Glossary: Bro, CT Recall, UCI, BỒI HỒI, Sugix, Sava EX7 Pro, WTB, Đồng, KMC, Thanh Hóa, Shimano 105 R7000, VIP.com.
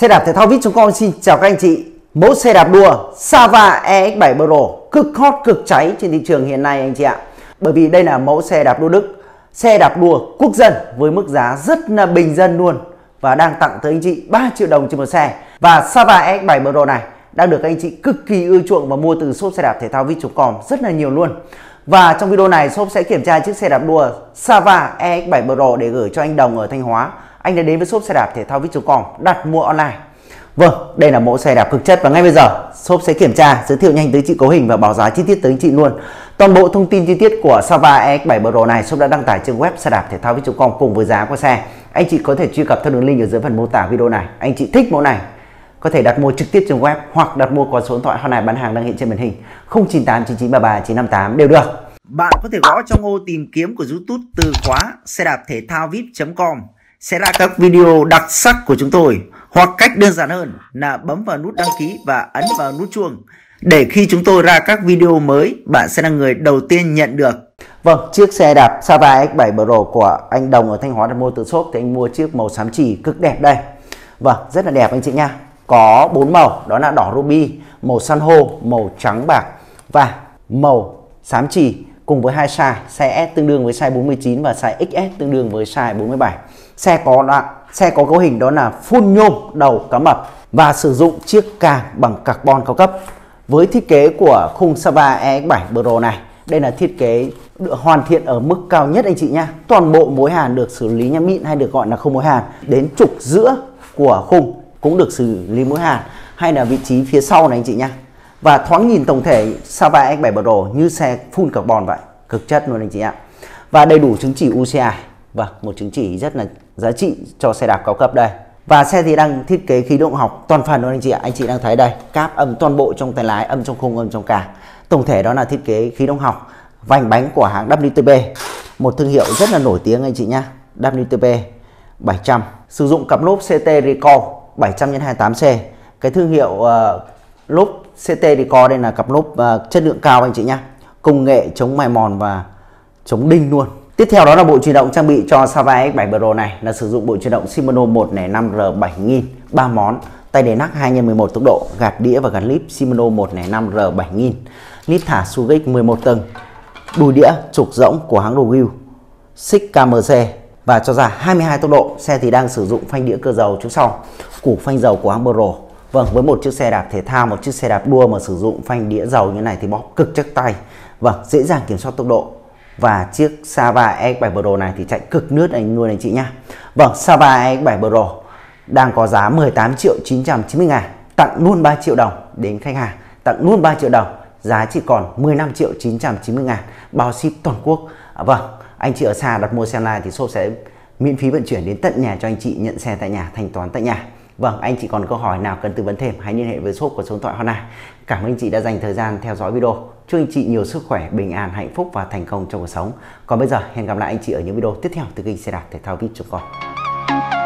Xe đạp thể thao VIP.com xin chào các anh chị. Mẫu xe đạp đua Sava EX7 Pro cực hot cực cháy trên thị trường hiện nay anh chị ạ. Bởi vì đây là mẫu xe đạp đua Đức, xe đạp đua quốc dân với mức giá rất là bình dân luôn và đang tặng tới anh chị 3 triệu đồng trên một xe. Và Sava EX7 Pro này đang được các anh chị cực kỳ ưa chuộng và mua từ shop xe đạp thể thao VIP.com rất là nhiều luôn. Và trong video này shop sẽ kiểm tra chiếc xe đạp đua Sava EX7 Pro để gửi cho anh Đồng ở Thanh Hóa. Anh đã đến với shop xe đạp thể thao VIP.com đặt mua online. Vâng, đây là mẫu xe đạp cực chất và ngay bây giờ shop sẽ kiểm tra, giới thiệu nhanh tới chị cấu hình và báo giá chi tiết tới anh chị luôn. Toàn bộ thông tin chi tiết của Sava EX7 Pro này shop đã đăng tải trên web xe đạp thể thao VIP.com cùng với giá của xe. Anh chị có thể truy cập theo đường link ở dưới phần mô tả video này. Anh chị thích mẫu này có thể đặt mua trực tiếp trên web hoặc đặt mua qua số điện thoại hotline bán hàng đang hiện trên màn hình 0989933958 đều được. Bạn có thể gõ trong ô tìm kiếm của YouTube từ khóa xe đạp thể thao VIP.com sẽ là các video đặc sắc của chúng tôi, hoặc cách đơn giản hơn là bấm vào nút đăng ký và ấn vào nút chuông để khi chúng tôi ra các video mới bạn sẽ là người đầu tiên nhận được. Vâng, chiếc xe đạp Sava EX7 Pro của anh Đồng ở Thanh Hóa đặt mua từ shop thì anh mua chiếc màu xám chì cực đẹp đây. Vâng, rất là đẹp anh chị nha. Có 4 màu, đó là đỏ ruby, màu san hô, màu trắng bạc và màu xám chì, cùng với hai size, size S tương đương với size 49 và size XS tương đương với size 47. Xe có cấu hình đó là phun nhôm đầu cá mập và sử dụng chiếc càng bằng carbon cao cấp. Với thiết kế của khung Sava EX7 Pro này, đây là thiết kế được hoàn thiện ở mức cao nhất anh chị nha. Toàn bộ mối hàn được xử lý nhám mịn hay được gọi là không mối hàn, đến trục giữa của khung cũng được xử lý mối hàn hay là vị trí phía sau này anh chị nha. Và thoáng nhìn tổng thể Sava EX7 Pro như xe full carbon vậy, cực chất luôn anh chị ạ. Và đầy đủ chứng chỉ UCI, và một chứng chỉ rất là giá trị cho xe đạp cao cấp đây. Và xe thì đang thiết kế khí động học toàn phần luôn anh chị ạ. Anh chị đang thấy đây, cáp âm toàn bộ trong tay lái, âm trong khung, âm trong càng. Tổng thể đó là thiết kế khí động học, vành bánh của hãng WTB, một thương hiệu rất là nổi tiếng anh chị nhá. WTB 700 sử dụng cặp lốp CT Recall 700x28C. Cái thương hiệu lốp CT Recall đây là cặp lốp chất lượng cao anh chị nhá. Công nghệ chống mài mòn và chống đinh luôn. Tiếp theo đó là bộ truyền động trang bị cho Sava EX7 Pro này là sử dụng bộ truyền động Shimano 105 R7000, 3 món, tay đề nắc 2x11 tốc độ, gạt đĩa và gạt líp Shimano 105 R7000, líp thả Sugix 11 tầng, đùi đĩa trục rỗng của hãng Đồng Wheel, xích KMC và cho ra 22 tốc độ. Xe thì đang sử dụng phanh đĩa cơ dầu trước sau, củ phanh dầu của hãng Bro. Vâng, với một chiếc xe đạp thể thao, một chiếc xe đạp đua mà sử dụng phanh đĩa dầu như này thì bóp cực chắc tay. Vâng, dễ dàng kiểm soát tốc độ. Và chiếc Sava EX7 Pro này thì chạy cực nước anh luôn anh chị nhá. Vâng, Sava EX7 Pro đang có giá 18.990.000, tặng luôn 3 triệu đồng đến khách hàng, tặng luôn 3 triệu đồng, giá chỉ còn 15.990.000, bao ship toàn quốc. Vâng, anh chị ở xa đặt mua xe online thì shop sẽ miễn phí vận chuyển đến tận nhà cho anh chị, nhận xe tại nhà, thanh toán tại nhà. Vâng, anh chị còn câu hỏi nào cần tư vấn thêm hãy liên hệ với shop của số điện thoại hotline. Cảm ơn anh chị đã dành thời gian theo dõi video. Chúc anh chị nhiều sức khỏe, bình an, hạnh phúc và thành công trong cuộc sống. Còn bây giờ hẹn gặp lại anh chị ở những video tiếp theo từ kênh xe đạp thể thao VIP.com.